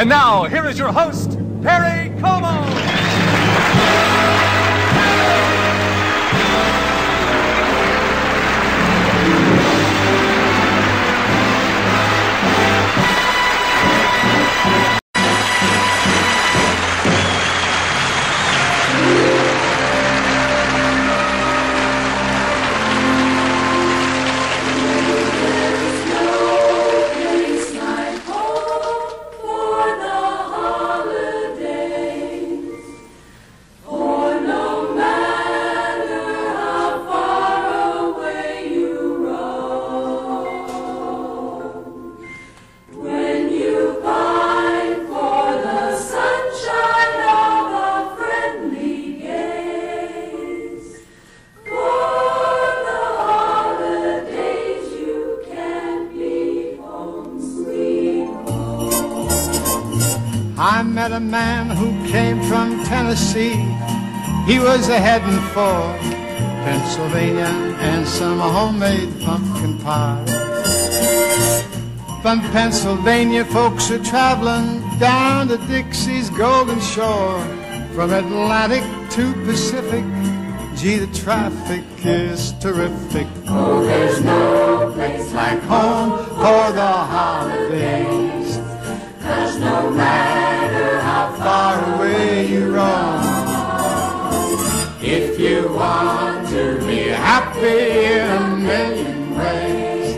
And now, here is your host, Perry Como. A man who came from Tennessee, he was heading for Pennsylvania and some homemade pumpkin pie. From Pennsylvania folks are traveling down to Dixie's golden shore, from Atlantic to Pacific, gee, the traffic is terrific. Oh, there's no place like home for the holidays, 'cause no man far away you roam. If you want to be happy in a million ways,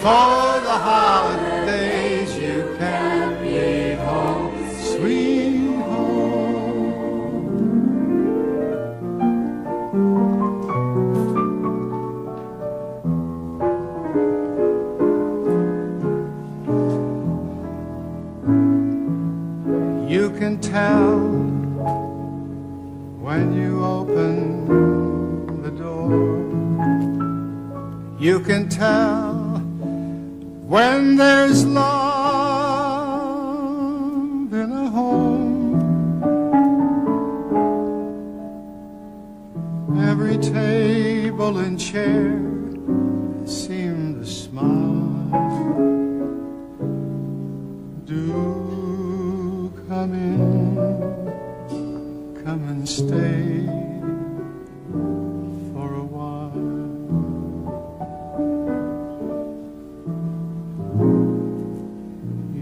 for the holidays you can be home, sweet home. You can tell when you open the door, you can tell when there's love in a home. Every table and chair seemed to smile. Do come in, come and stay for a while.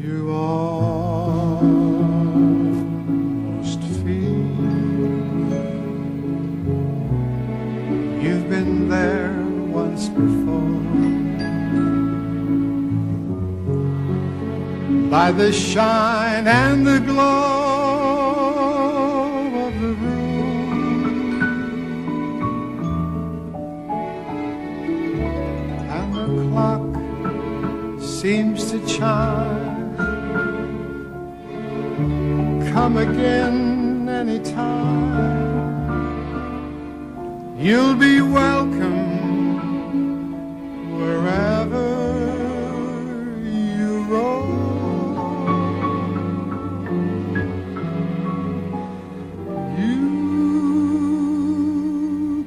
You almost feel you've been there once before. By the shine and the glow seems to chime, come again anytime, you'll be welcome wherever you roam. You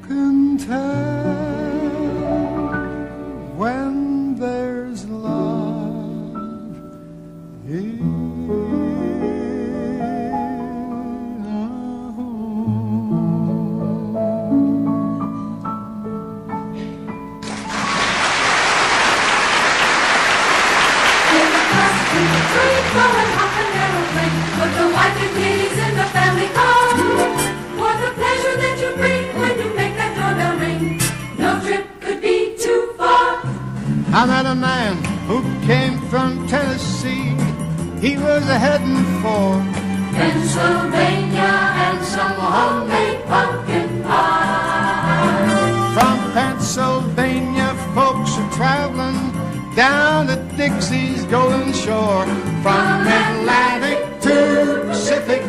can tell when there's love in a home. But the wife and kids in the family car, what the pleasure that you bring when you make that doorbell ring. No trip could be too far. I met a man who came from Tennessee. He was heading for Pennsylvania and some homemade pumpkin pie. From Pennsylvania, folks are traveling down to Dixie's golden shore. From Atlantic to Pacific,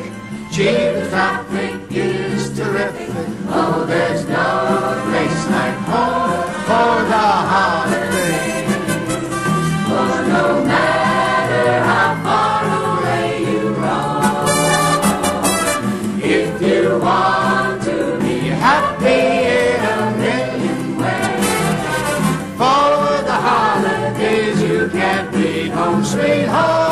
gee, the traffic is terrific. Oh, there's no place like home for the holidays. Oh, no man. Sweet home.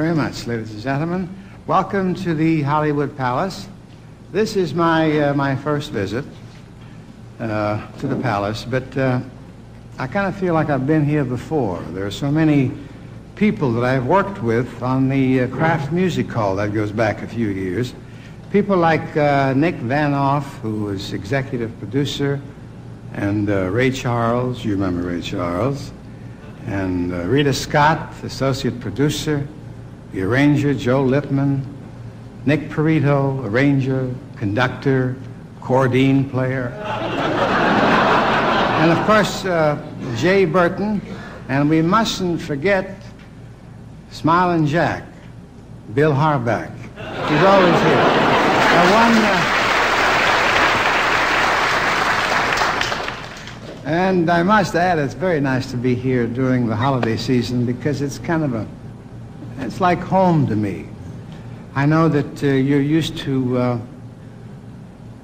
very much, ladies and gentlemen. Welcome to the Hollywood Palace. This is my first visit to the palace, but I kind of feel like I've been here before. There are so many people that I've worked with on the Kraft Music Hall that goes back a few years. People like Nick Vanoff, who was executive producer, and Ray Charles, you remember Ray Charles, and Rita Scott, associate producer, the arranger, Joe Lippman, Nick Perito, arranger, conductor, accordion player, and of course, Jay Burton, and we mustn't forget Smiling Jack, Bill Harback. He's always here. And I must add, it's very nice to be here during the holiday season because it's kind of it's like home to me. I know that you're used to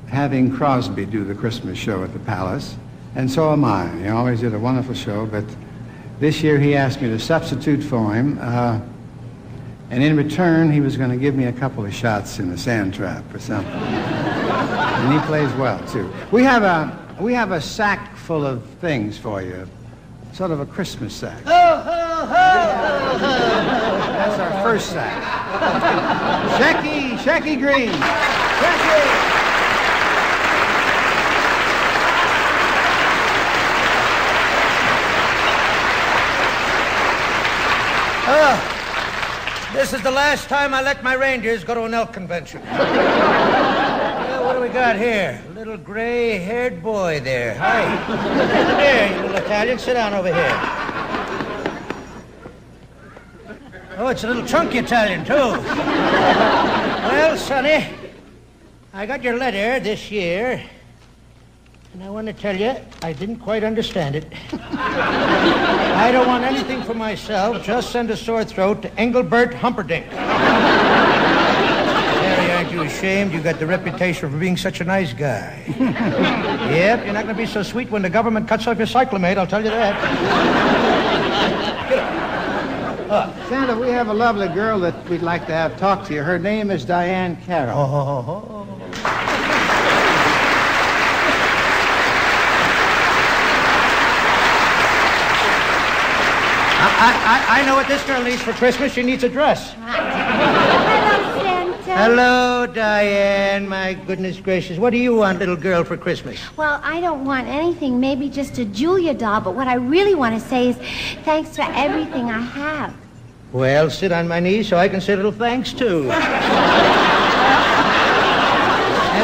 having Crosby do the Christmas show at the Palace, and so am I. He always did a wonderful show, but this year he asked me to substitute for him, and in return he was going to give me a couple of shots in the sand trap or something. And he plays well, too. We have a sack full of things for you, sort of a Christmas sack. Ho, ho, ho, ho, ho. That's our first sack. Shecky Greene. Shecky. This is the last time I let my reindeers go to an elk convention. Well, what do we got here? A little gray-haired boy there. Hi. Here, you little Italian. Sit down over here. Oh, it's a little chunky Italian, too. Well, Sonny, I got your letter this year, and I want to tell you, I didn't quite understand it. I don't want anything for myself. Just send a sore throat to Engelbert Humperdinck. Harry, aren't you ashamed? You got the reputation for being such a nice guy. Yep, you're not going to be so sweet when the government cuts off your cyclamate, I'll tell you that. Santa, we have a lovely girl that we'd like to have talk to you. Her name is Diahann Carroll. I know what this girl needs for Christmas. She needs a dress. Hello, Santa. Hello, Diane. My goodness gracious. What do you want, little girl, for Christmas? Well, I don't want anything. Maybe just a Julia doll. But what I really want to say is thanks for everything I have. Well, sit on my knee so I can say a little thanks, too.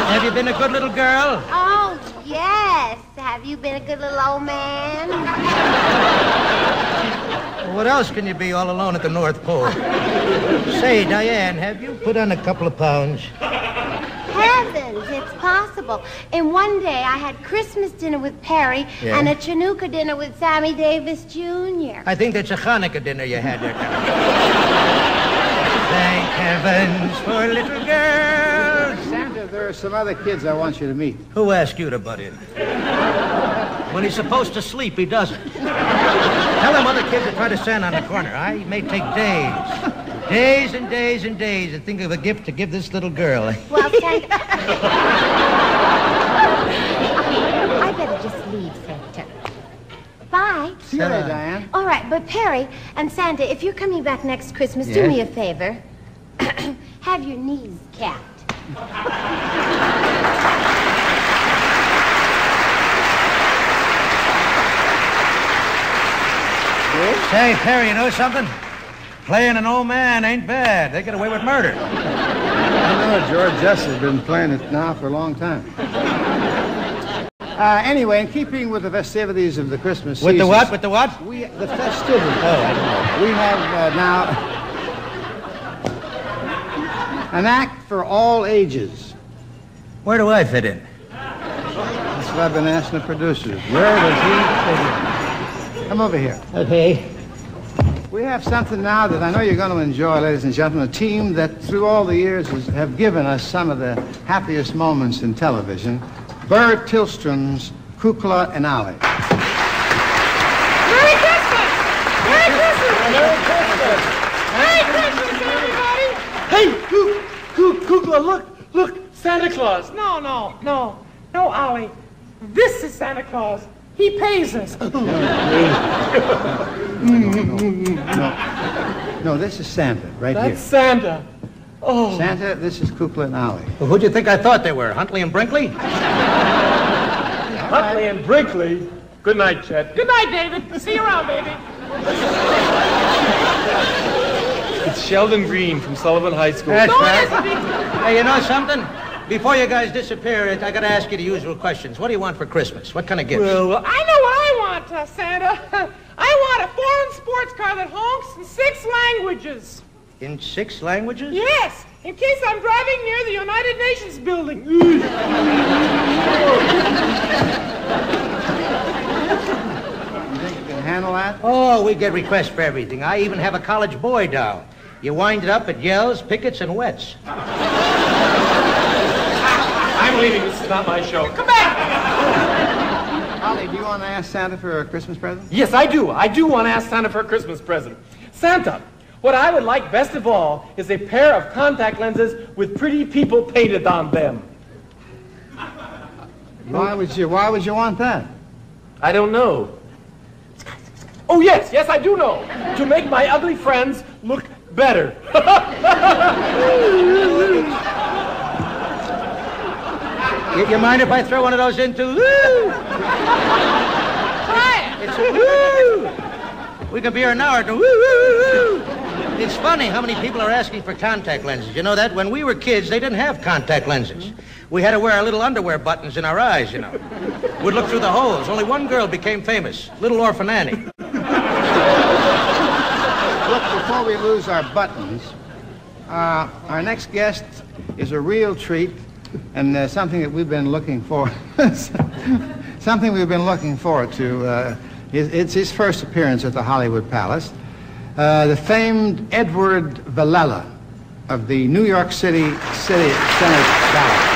Have you been a good little girl? Oh, yes. Have you been a good little old man? What else can you be all alone at the North Pole? Say, Diane, have you put on a couple of pounds? Heavens, it's possible. In one day, I had Christmas dinner with Perry and a Chanukah dinner with Sammy Davis Jr. I think that's a Hanukkah dinner you had there. Thank heavens for little girls. Santa, there are some other kids I want you to meet. Who asked you to butt in? When he's supposed to sleep, he doesn't. Tell them other kids to try to stand on the corner, huh? It may take days. Days and days and days to think of a gift to give this little girl. Well, Santa. I better just leave, Santa. Bye. See you later, Diane. All right, but Perry and Santa, if you're coming back next Christmas, do me a favor. Have your knees capped. Say, Perry, you know something? Playing an old man ain't bad. They get away with murder. I know. George S. has been playing it now for a long time. Anyway, in keeping with the festivities of the Christmas season... With the what? With the what? The festivities. Oh. We have now an act for all ages. Where do I fit in? That's what I've been asking the producers. Where does he fit in? Come over here. Okay. We have something now that I know you're going to enjoy, ladies and gentlemen. A team that through all the years have given us some of the happiest moments in television. Burr Tilstrom's Kukla and Ollie. Merry Christmas! Merry Christmas! Merry Christmas! Merry Christmas! Hey, Kukla, look, Santa Claus. No, Ollie. This is Santa Claus. He pays us. No, this is Santa, right here. That's Santa. Oh. Santa, this is Kukla and Ollie. Well, who'd you think I thought they were? Huntley and Brinkley? Huntley and Brinkley? Good night, Chet. Good night, David. See you around, baby. It's Sheldon Green from Sullivan High School. That's right. Hey, you know something? Before you guys disappear, I gotta ask you the usual questions. What do you want for Christmas? What kind of gifts? Well, I know what I want, Santa. I want a foreign sports car that honks in 6 languages. In 6 languages? Yes, in case I'm driving near the United Nations building. You think you can handle that? Oh, we get requests for everything. I even have a college boy doll. You wind it up, it yells, pickets, and wets. I'm leaving. This is not my show. Come back! Ollie, do you want to ask Santa for a Christmas present? Yes, I do. I do want to ask Santa for a Christmas present. Santa, what I would like best of all is a pair of contact lenses with pretty people painted on them. Why would you want that? I don't know. Oh, yes, I do know. To make my ugly friends look better. You mind if I throw one of those into? Woo! Try it. It's a woo. We can be here an hour. Woo, woo, woo, woo. It's funny how many people are asking for contact lenses. You know that when we were kids, they didn't have contact lenses. We had to wear our little underwear buttons in our eyes. You know, we'd look through the holes. Only one girl became famous, Little Orphan Annie. Look, before we lose our buttons, our next guest is a real treat. And something that we've been looking for, something we've been looking forward to. It's his first appearance at the Hollywood Palace. The famed Edward Villella of the New York City Center Ballet.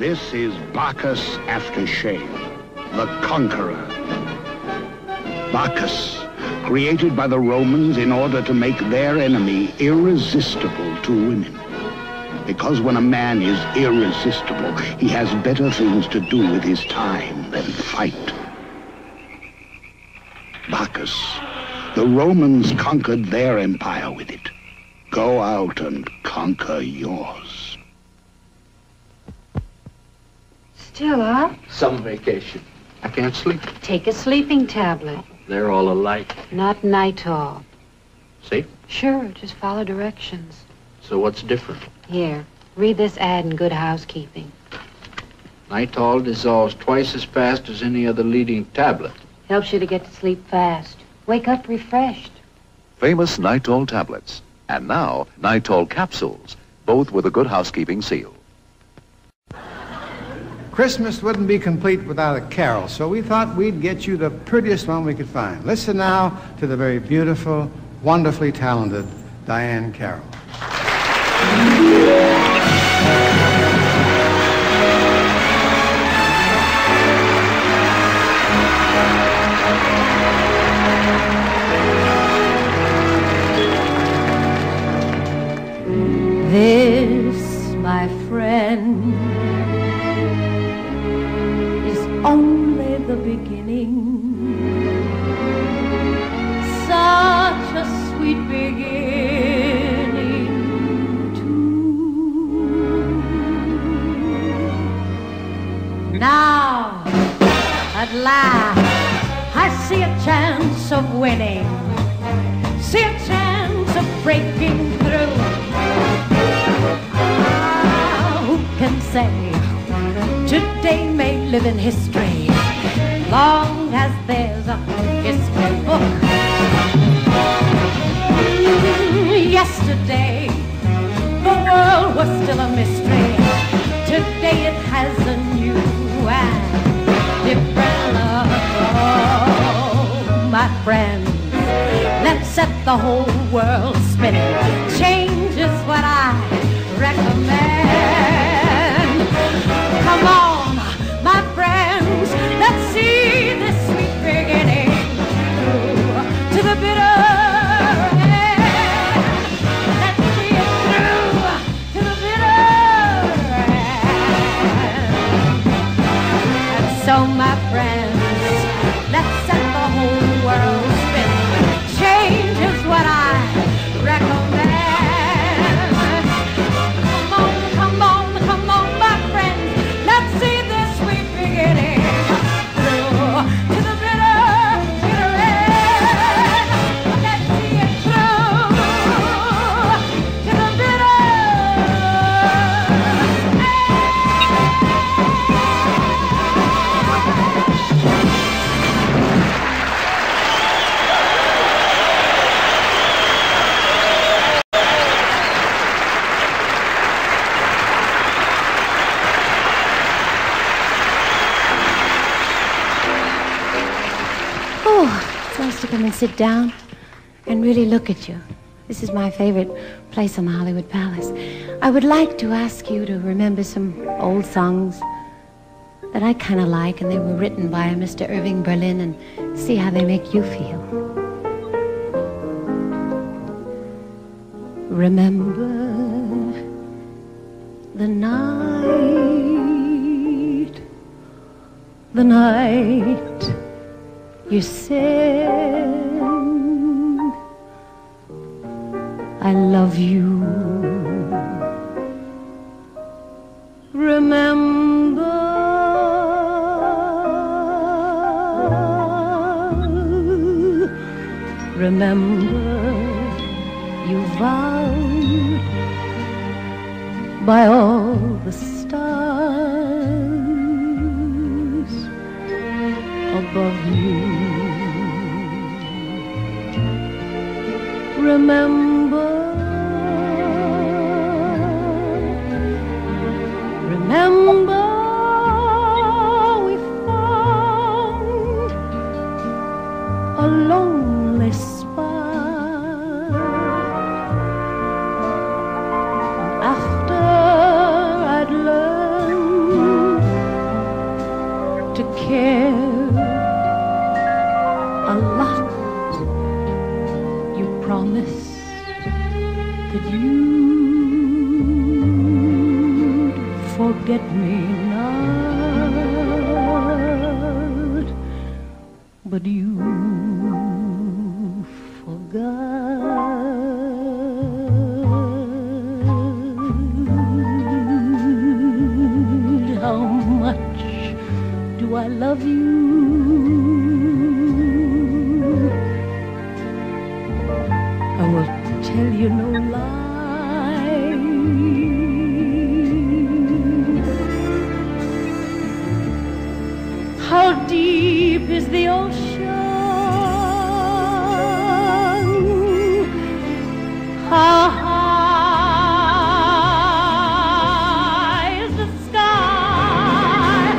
This is Bacchus Aftershave, the Conqueror. Bacchus, created by the Romans in order to make their enemy irresistible to women. Because when a man is irresistible, he has better things to do with his time than fight. Bacchus, the Romans conquered their empire with it. Go out and conquer yours. Still up? Some vacation. I can't sleep. Take a sleeping tablet. They're all alike. Not Nytol. See? Sure, just follow directions. So what's different? Here, read this ad in Good Housekeeping. Nytol dissolves twice as fast as any other leading tablet. Helps you to get to sleep fast. Wake up refreshed. Famous Nytol tablets. And now, Nytol capsules, both with a Good Housekeeping seal. Christmas wouldn't be complete without a carol, so we thought we'd get you the prettiest one we could find. Listen now to the very beautiful, wonderfully talented Diahann Carroll. This, my friend, is only the beginning. Such a sweet beginning, too. Now, at last, I see a chance of winning. See a chance of breaking through. Can say today may live in history, long as there's a history book. Yesterday the world was still a mystery. Today it has a new and different look. Oh, my friends, let's set the whole world spinning. Change is what I recommend. Come on, my friends, let's see this sweet beginning through to the bitter end. Let's see it through to the bitter end. And so, my friends, let's set the whole world spinning. Change is what I recommend. Come and sit down and really look at you. This is my favorite place on the Hollywood Palace. I would like to ask you to remember some old songs that I kind of like, and they were written by Mr. Irving Berlin, and see how they make you feel. Remember the night you said, I love you. Remember you vowed by all the stars above you. Remember, we found a lonely spot. After I'd learned forget me not, but you forgot. How much do I love you? I will tell you no lie. How deep is the ocean? How high is the sky? And if I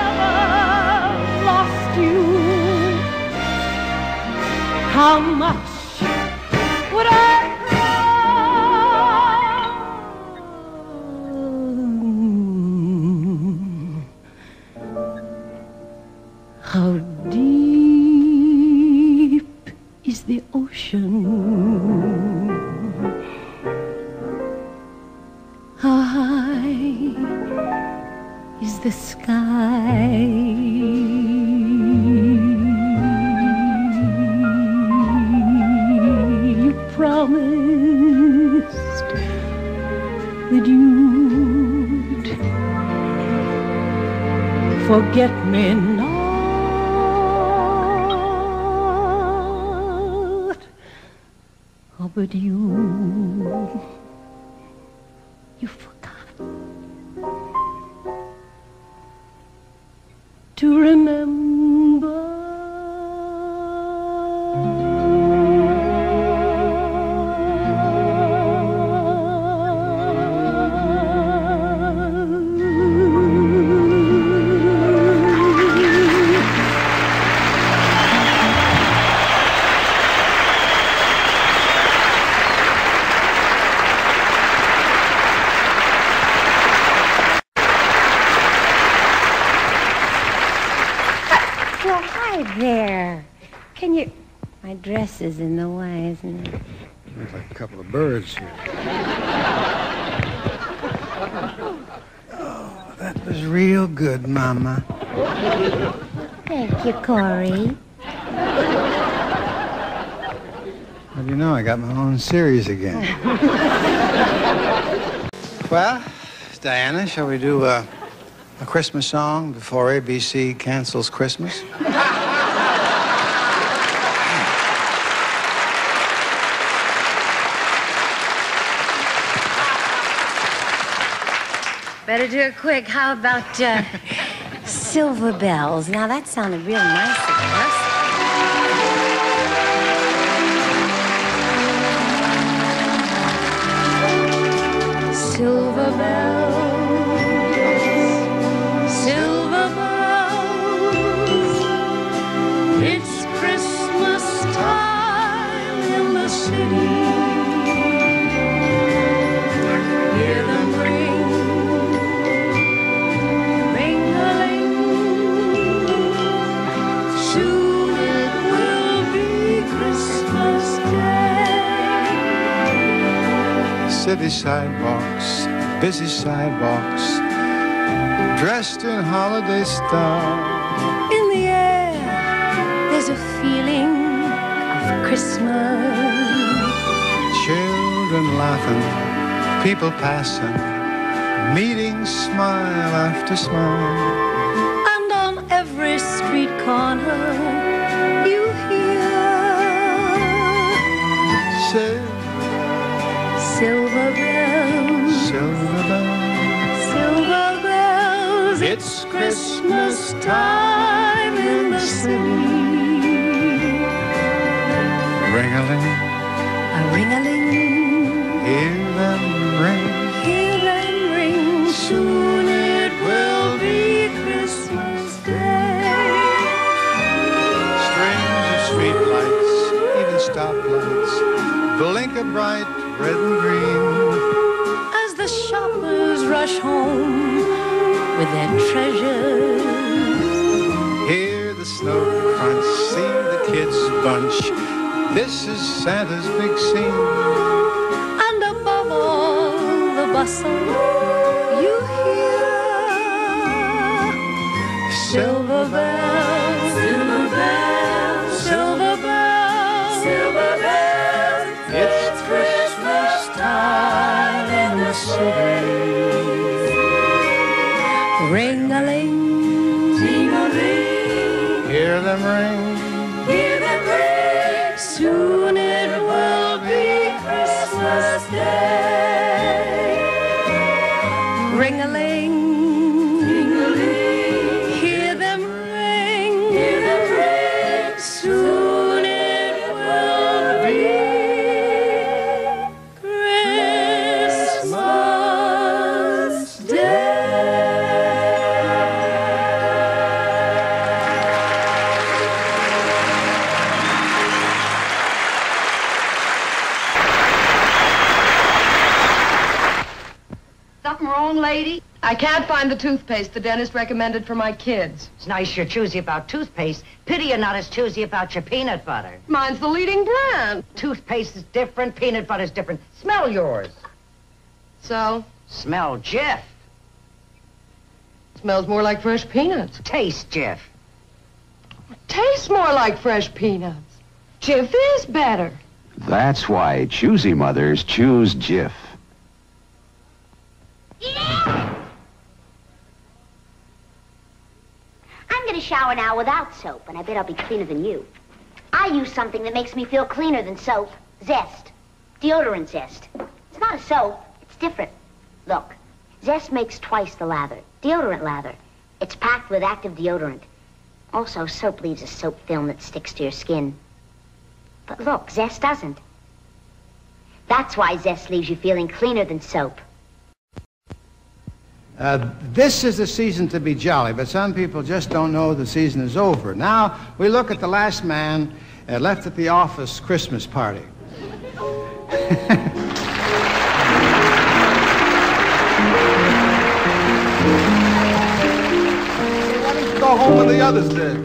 ever lost you, how much would I? Forget me not, oh, but you forgot to remember. Dress is in the way, isn't it? You look like a couple of birds here. Oh, that was real good, Mama. Thank you, Corey. Well, you know, I got my own series again. Well, Diana, shall we do a Christmas song before ABC cancels Christmas? Better do it quick. How about Silver Bells? Now that sounded real nice at first. Silver bells, silver bells, it's Christmas time in the city. Hear them ring. City sidewalks, busy sidewalks, dressed in holiday style. In the air, there's a feeling of Christmas. Children laughing, people passing, meeting smile after smile. And on every street corner, you hear. Say, silver bells, silver bells, silver bells, it's Christmas time in the city. Ring-a-ling, a ring-a-ling, hear them ring, soon it will be Christmas Day. Strings of street lights, even stoplights, blink a bright red and green, as the shoppers rush home with their treasures. Hear the snow crunch, see the kids bunch, this is Santa's big scene. rustle you hear. Silver bells, silver bells, silver bells, silver bells. It's Christmas time in the city. Ring-a-ling, ring-a-ling. Hear them ring. Soon it will be Christmas Day. Ring-a-ling, ring-a-ling. Hear them ring, hear them ring. Soon it will be Christmas Day. Lady, I can't find the toothpaste the dentist recommended for my kids. It's nice you're choosy about toothpaste. Pity you're not as choosy about your peanut butter. Mine's the leading brand. Toothpaste is different, peanut butter's different. Smell yours. So? Smell Jif. Smells more like fresh peanuts. Taste Jif. Tastes more like fresh peanuts. Jif is better. That's why choosy mothers choose Jif. I'm going to shower now without soap, and I bet I'll be cleaner than you. I use something that makes me feel cleaner than soap. Zest. Deodorant Zest. It's not a soap. It's different. Look, Zest makes twice the lather. Deodorant lather. It's packed with active deodorant. Also, soap leaves a soap film that sticks to your skin. But look, Zest doesn't. That's why Zest leaves you feeling cleaner than soap. This is the season to be jolly, but some people just don't know the season is over. Now, we look at the last man left at the office Christmas party. Why didn't you go home when the others did?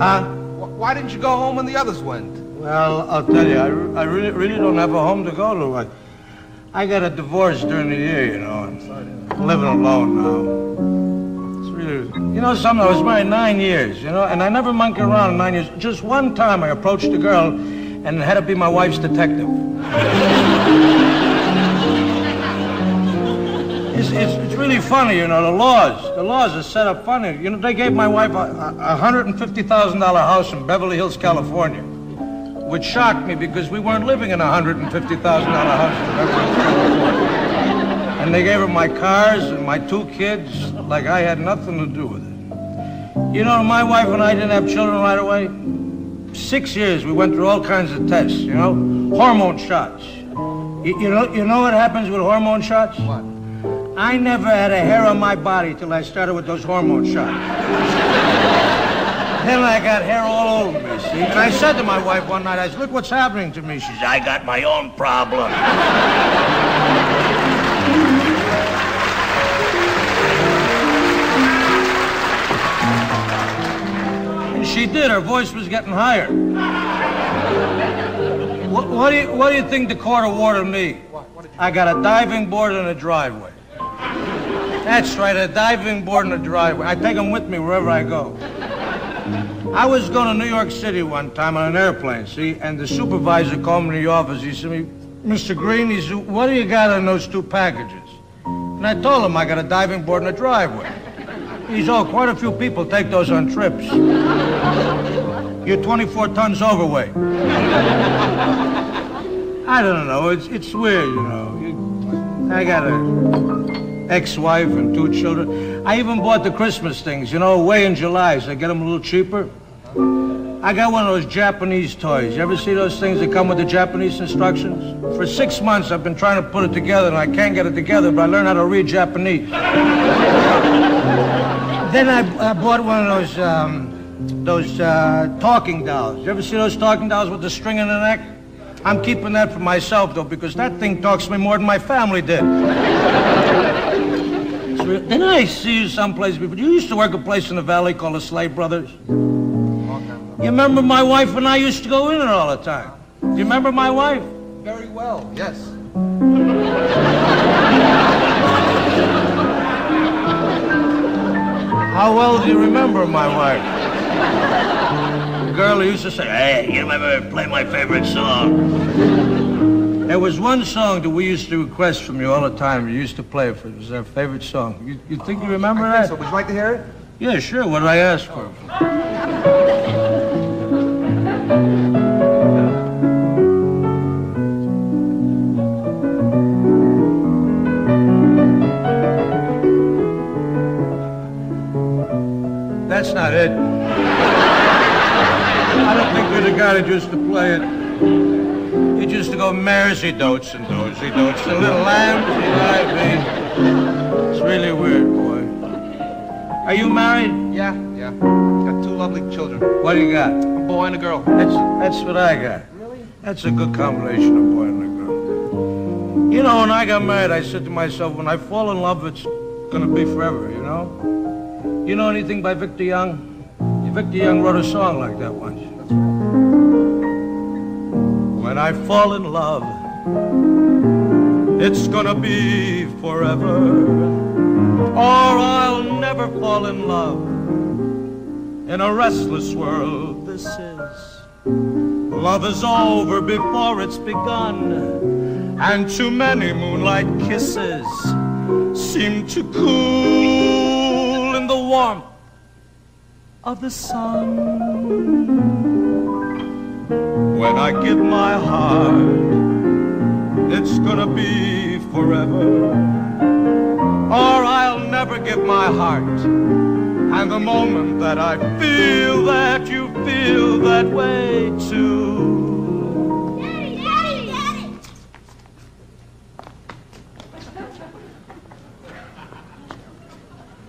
Huh? Why didn't you go home when the others went? Well, I'll tell you, I really don't have a home to go to. I got a divorce during the year, you know. I'm living alone now. It's really, you know something, I was married 9 years, you know, and I never monkey around in 9 years. Just one time I approached a girl and had to be my wife's detective. It's really funny, you know, the laws are set up funny. You know, they gave my wife a $150,000 house in Beverly Hills, California, which shocked me because we weren't living in a $150,000 house in Beverly Hills, California. And they gave her my cars and my 2 kids, like I had nothing to do with it. You know, my wife and I didn't have children right away. 6 years, we went through all kinds of tests, you know, hormone shots. You know what happens with hormone shots? What? I never had a hair on my body till I started with those hormone shots. Then I got hair all over me, see? And I said to my wife one night, I said, look what's happening to me. She said, I got my own problem. She did. Her voice was getting higher. What do you think the court awarded me? What I got a diving board and a driveway. That's right, a diving board and a driveway. I take them with me wherever I go. I was going to New York City one time on an airplane, see, and the supervisor called me to the office. He said to me, Mr. Green, he said, what do you got in those 2 packages? And I told him I got a diving board and a driveway. He said, oh, quite a few people take those on trips. You're 24 tons overweight. I don't know. It's weird, you know. I got an ex-wife and 2 children. I even bought the Christmas things, you know, away in July, so I get them a little cheaper. I got one of those Japanese toys. You ever see those things that come with the Japanese instructions? For 6 months, I've been trying to put it together, and I can't get it together, but I learned how to read Japanese. Then I bought one of those talking dolls. You ever see those talking dolls with the string in the neck? I'm keeping that for myself, though, because that thing talks to me more than my family did. Didn't I see you someplace before? You used to work a place in the valley called the Slade Brothers. You remember my wife and I used to go in it all the time. Do you remember my wife? Very well, yes. How well do you remember my wife? The girl who used to say, hey, you remember, play my favorite song. There was one song that we used to request from you all the time. You used to play it. It was our favorite song. You think you remember that? So. Would you like to hear it? Yeah, sure. What did I ask for? That's not it. I don't think we're the guy that used to play it. It used to go Mersey Dotes and Dozy Dotes, the little lambs, you know what I mean? It's really weird, boy. Are you married? Yeah, yeah. Got two lovely children. What do you got? A boy and a girl. That's what I got. Really? That's a good combination of boy and a girl. You know, when I got married, I said to myself, when I fall in love, it's gonna be forever, you know? You know anything by Victor Young? Victor Young wrote a song like that once. When I fall in love, it's gonna be forever, or I'll never fall in love. In a restless world, this is. Love is over before it's begun, and too many moonlight kisses seem to cool the warmth of the sun. When I give my heart, it's gonna be forever, or I'll never give my heart. And the moment that I feel that you feel that way too.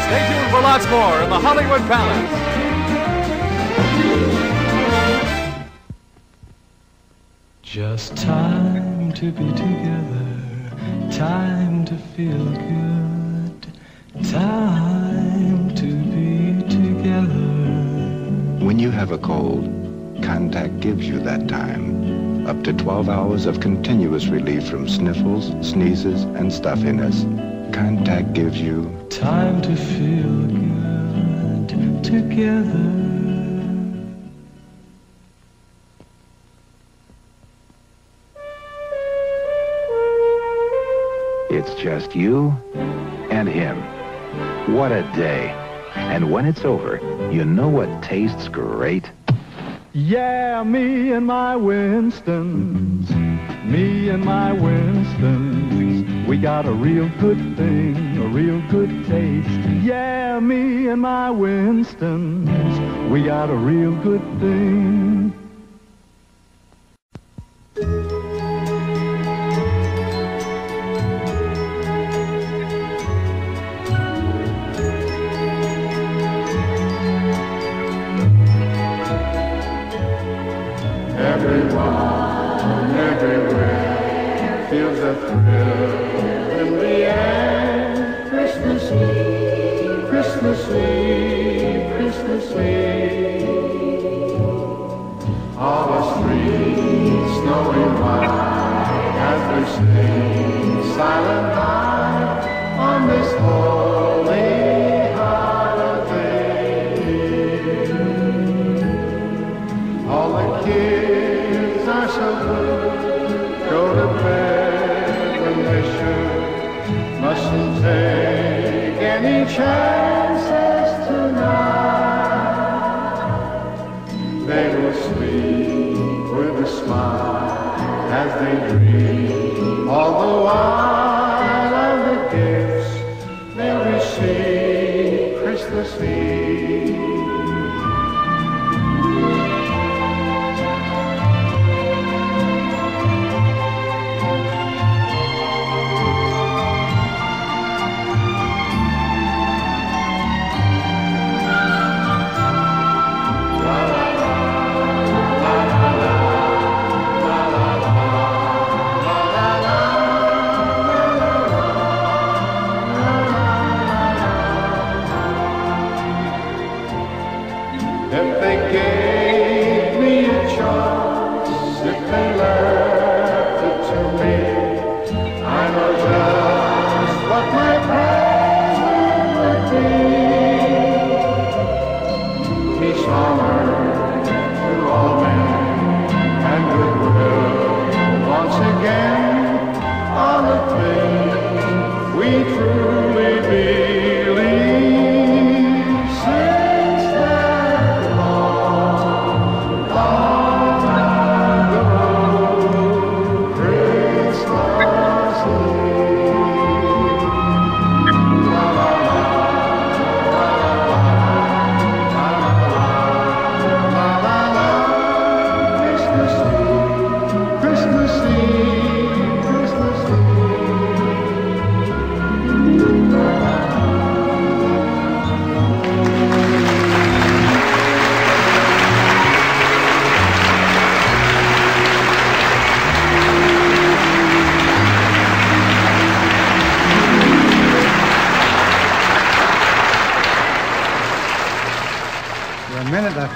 Stay tuned for lots more in the Hollywood Palace. Just time to be together, time to feel good, time to be together. When you have a cold, Contact gives you that time. Up to 12 hours of continuous relief from sniffles, sneezes, and stuffiness. Contact gives you time to feel good together. It's just you and him. What a day. And when it's over, you know what tastes great? Yeah, me and my Winstons. Me and my Winstons. We got a real good thing, a real good taste. Yeah, me and my Winstons. We got a real good thing. Everyone, everywhere, feels a thrill in the air. Christmas Eve, Christmas Eve, Christmas Eve. All the streets snowing white as we sing Silent Night on this holy holiday. All the kids go to bed when they should. Mustn't take any chances tonight. They will sleep with a smile as they dream all the while of the gifts they'll receive Christmas Eve.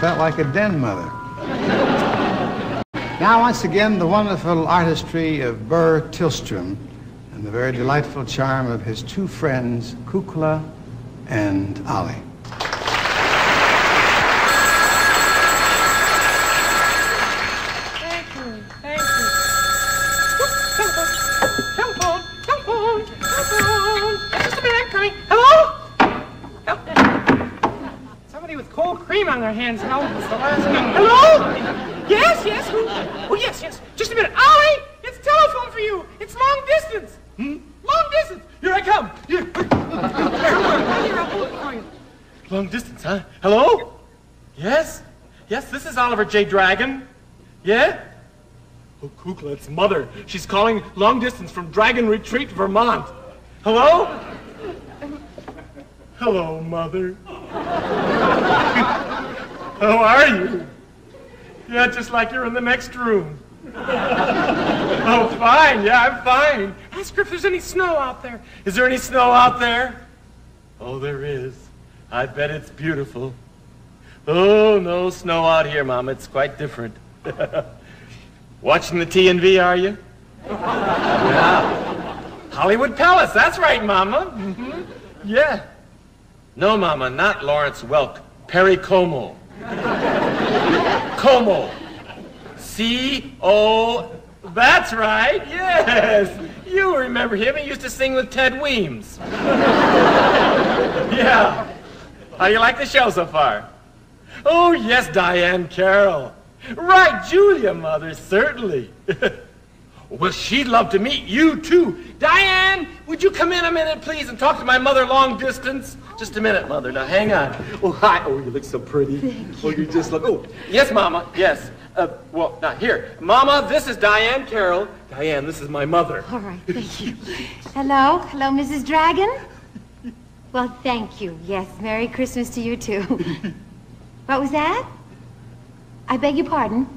felt like a den mother. Now, once again, the wonderful artistry of Burr Tilstrom and the very delightful charm of his two friends, Kukla and Ollie. Thank you, thank you. Telephone. It's just a man coming. Hello? Help. Somebody with cold cream on their hands. Hello? Hello? Yes, yes. Oh, yes, yes. Just a minute. Ollie, it's a telephone for you. It's long distance. Hmm? Long distance. Here I come. Here. Long distance, huh? Hello? Yes? Yes, this is Oliver J. Dragon. Yeah? Oh, Kukla, it's Mother. She's calling long distance from Dragon Retreat, Vermont. Hello? Hello, Mother. How are you? Yeah, just like you're in the next room. Oh, fine. Yeah, I'm fine. Ask her if there's any snow out there. Is there any snow out there? Oh, there is. I bet it's beautiful. Oh, no snow out here, Mom. It's quite different. Watching the TNV, are you? Yeah. Hollywood Palace. That's right, Mama. Mm-hmm. Yeah. No, Mama, not Lawrence Welk. Perry Como. Como. C-O... That's right, yes. You remember him. He used to sing with Ted Weems. Yeah. How do you like the show so far? Oh, yes, Diahann Carroll. Right, Julia, Mother, certainly. Well, she'd love to meet you, too. Diahann, would you come in a minute, please, and talk to my mother long distance? Just a minute, Mother. Now, hang on. Oh, hi. Oh, you look so pretty. Thank you. Oh, you just look... Oh, yes, Mama, yes. Well, now, here. Mama, this is Diahann Carroll. Diahann, this is my mother. All right, thank you. Hello. Hello, Mrs. Dragon. Well, thank you. Yes, Merry Christmas to you, too. What was that? I beg your pardon?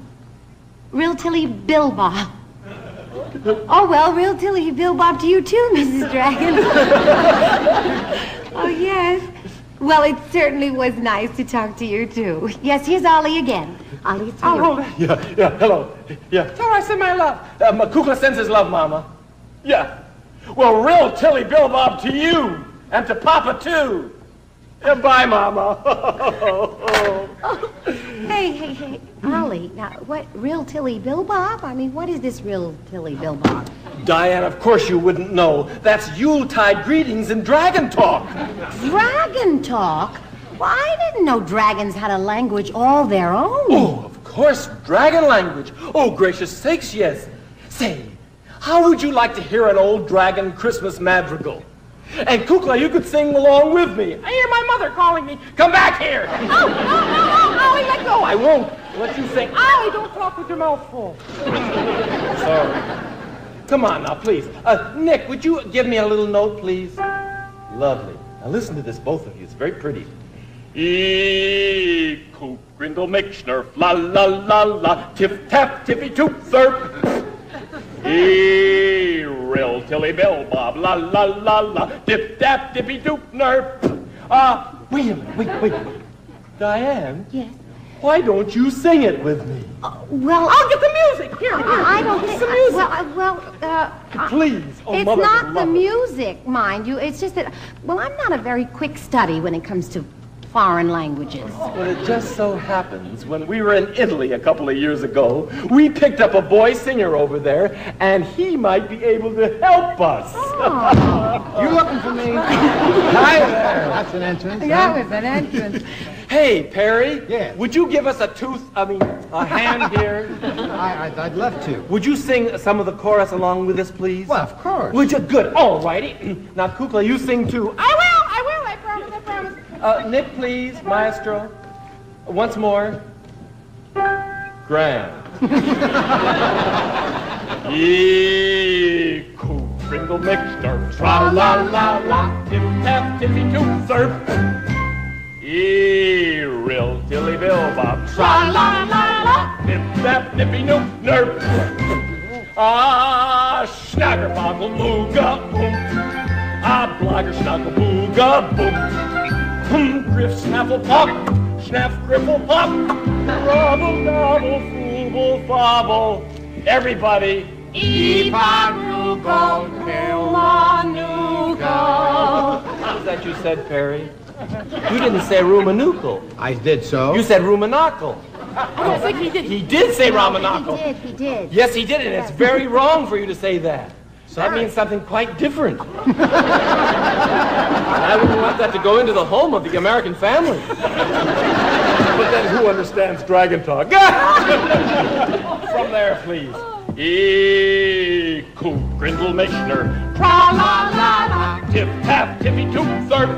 Real Tilly Bill Bob. Oh, well, Real Tilly Bill Bob to you, too, Mrs. Dragon. Oh, yes. Well, it certainly was nice to talk to you, too. Yes, here's Ollie again. Ollie, it's you. Yeah, yeah, hello. Yeah. Tell her I send my love. Kukla sends his love, Mama. Yeah. Well, Real Tilly Bill Bob to you. And to Papa, too. And bye, Mama. Oh, hey. Ollie, now, what, Real Tilly Bill Bob? I mean, what is this Real Tilly Bill Bob? Diahann, of course you wouldn't know. That's Yuletide greetings and dragon talk. Dragon talk? Well, I didn't know dragons had a language all their own. Oh, of course, dragon language. Oh, gracious sakes, yes. Say, how would you like to hear an old dragon Christmas madrigal? And Kukla, you could sing along with me. I hear my mother calling me. Come back here. Oh, Ollie, let go. I won't let you sing. Ollie, don't talk with your mouth full. Sorry. Come on now, please. Nick, would you give me a little note, please? Lovely. Now listen to this, both of you. It's very pretty. E Coop, Grindel, make Schnurf, la la la la, tiff tap, tippy toop, thurp. E Rill, Tilly, Bill, Bob, la la la la, dip tap, dippy doop, nerp. Wait a minute, wait. Diahann? Yes? Why don't you sing it with me? Well, I'll get the music. Here. I don't think the music. Please. Oh, it's Mother, not the music, mind you. It's just that, well, I'm not a very quick study when it comes to foreign languages. Well, it just so happens when we were in Italy a couple of years ago, we picked up a boy singer over there, and he might be able to help us. Oh. You looking for me? Hi there. That's an entrance. Yeah, huh? It was an entrance. Hey, Perry. Yes. Would you give us a hand here? I'd love to. Would you sing some of the chorus along with us, please? Well, of course. Would you? Good. All righty. Now, Kukla, you sing too. I will. I promise. I promise. Nick, please, Maestro. Once more. Grand. Yee, cool. Ringle mixer. Tra la la la. Tip tap tippy toop surf. E Rill, Tilly, Bill, Bob, tra la la la, nip tap, nippy noop, nerp. Ah, schnagger, boggle, mooga, boom. Ah, blogger, schnaggle, booga, boom. Griff, snaffle, pop, Snap, ripple, pop, robble, dobble, fooble, fobble. Everybody. Ipanugo, Rumanugo. What was that you said, Perry? You didn't say Rumanugo. I did so. You said Rumanacle. I don't think he did. He did say Ramanacle. He did, he did. Yes, he did, and it's very wrong for you to say that. So that means something quite different. I wouldn't want that to go into the home of the American family. But then who understands dragon talk? From there, please. E coop grindle mishner. Tra la la la. Tip tap tippy toop thirp.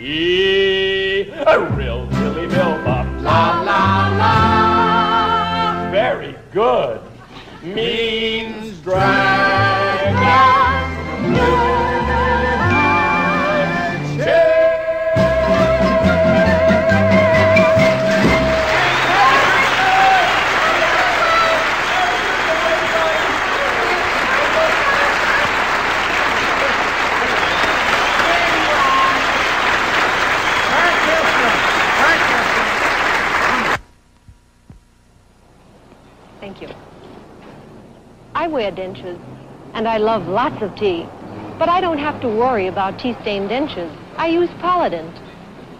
E a real dilly mill bop. La la la. Very good. Means dragon. I wear dentures, and I love lots of tea, but I don't have to worry about tea-stained dentures. I use Polident.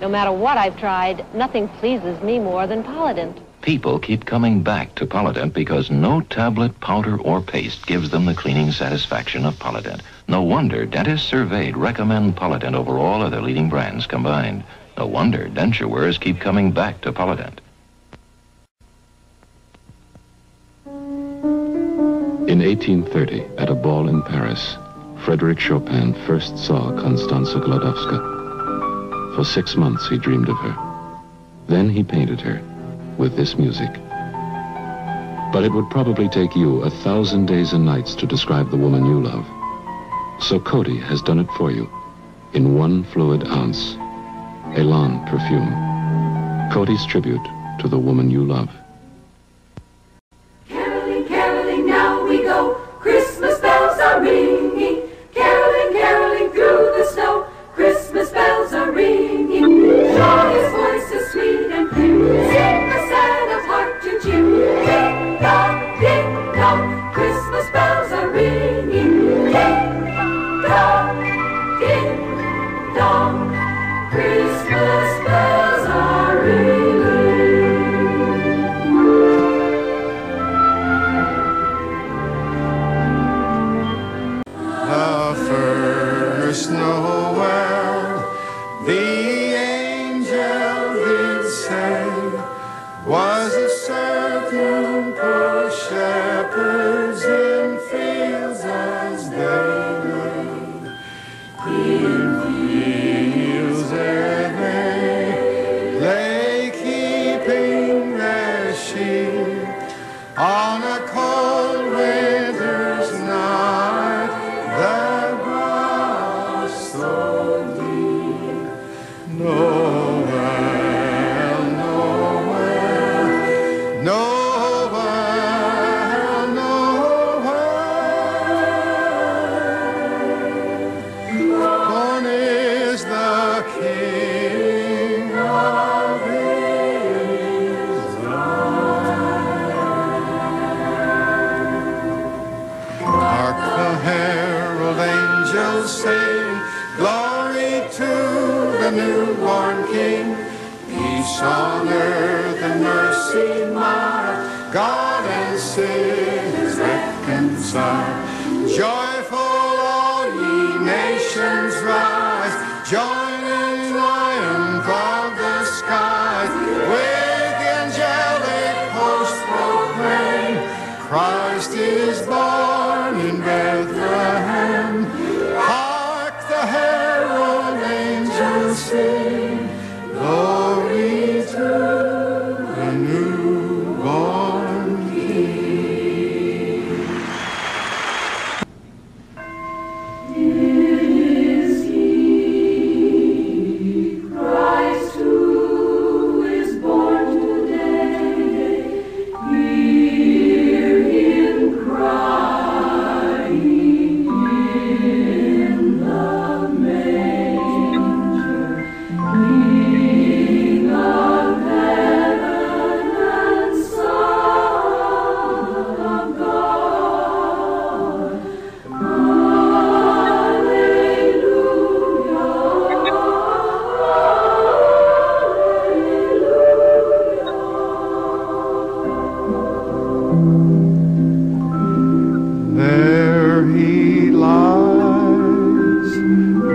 No matter what I've tried, nothing pleases me more than Polident. People keep coming back to Polident because no tablet, powder, or paste gives them the cleaning satisfaction of Polident. No wonder dentists surveyed recommend Polident over all other leading brands combined. No wonder denture wearers keep coming back to Polident. In 1830, at a ball in Paris, Frédéric Chopin first saw Constanze Gladowska. For 6 months, he dreamed of her. Then he painted her with this music. But it would probably take you 1,000 days and nights to describe the woman you love. So Coty has done it for you in 1 fluid ounce, Elan perfume. Coty's tribute to the woman you love.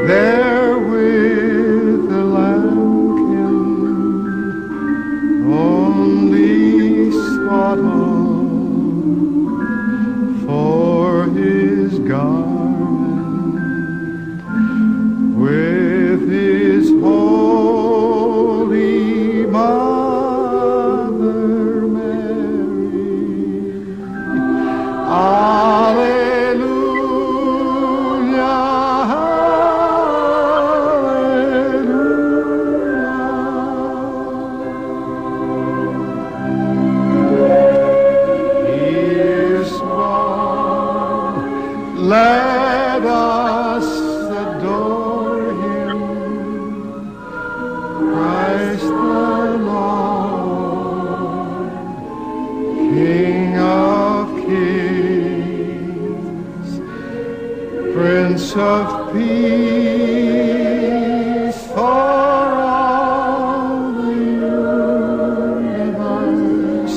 there with the lambkin, only swaddled for his garment, with his holy mother Mary. Let us adore him, Christ the Lord, King of kings, Prince of peace, for all the universe.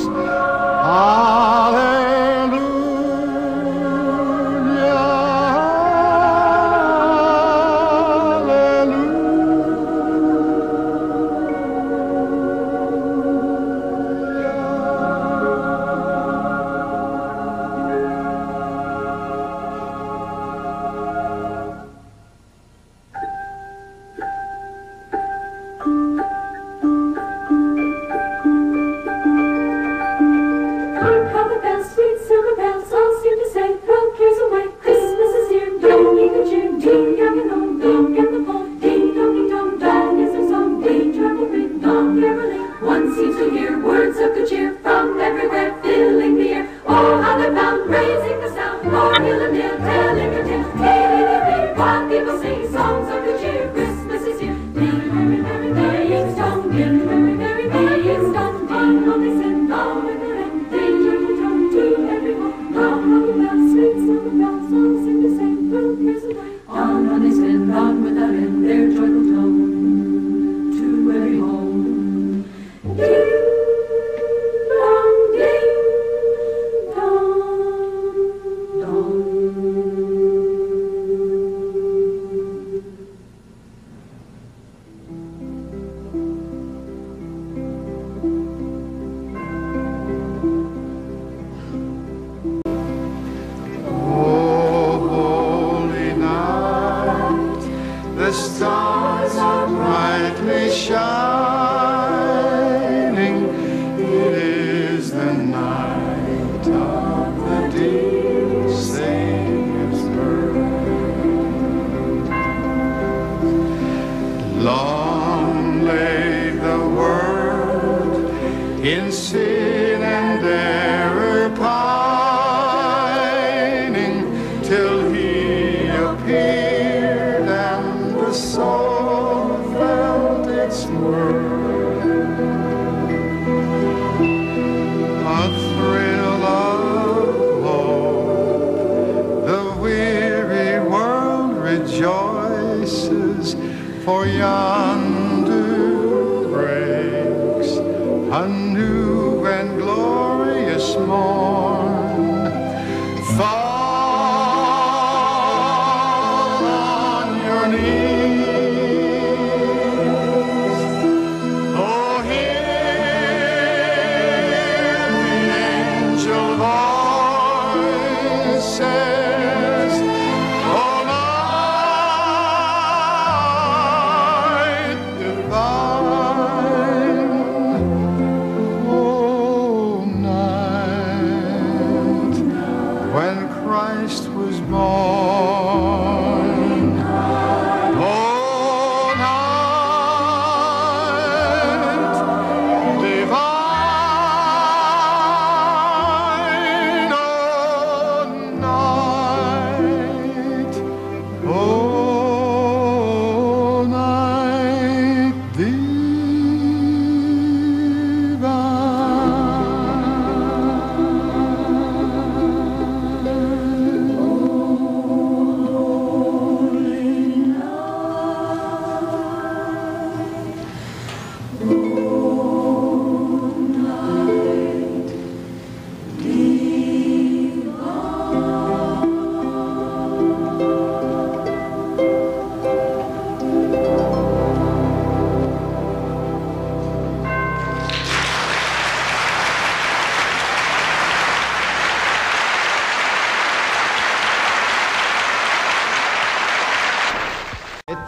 When Christ was born,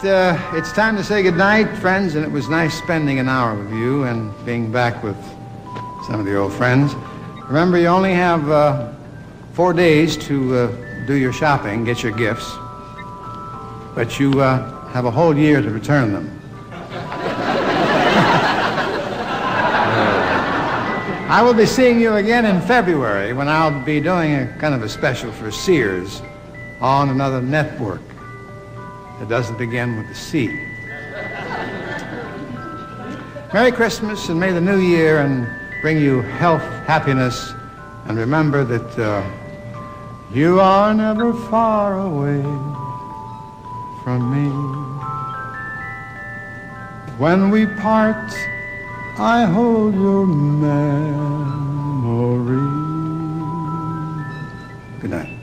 But it's time to say goodnight, friends, and it was nice spending an hour with you and being back with some of the old friends. Remember, you only have 4 days to do your shopping, get your gifts, but you have a whole year to return them. I will be seeing you again in February when I'll be doing a kind of a special for Sears on another network that doesn't begin with the C. Merry Christmas, and may the new year and bring you health, happiness, and remember that you are never far away from me. When we part, I hold your memory. Good night.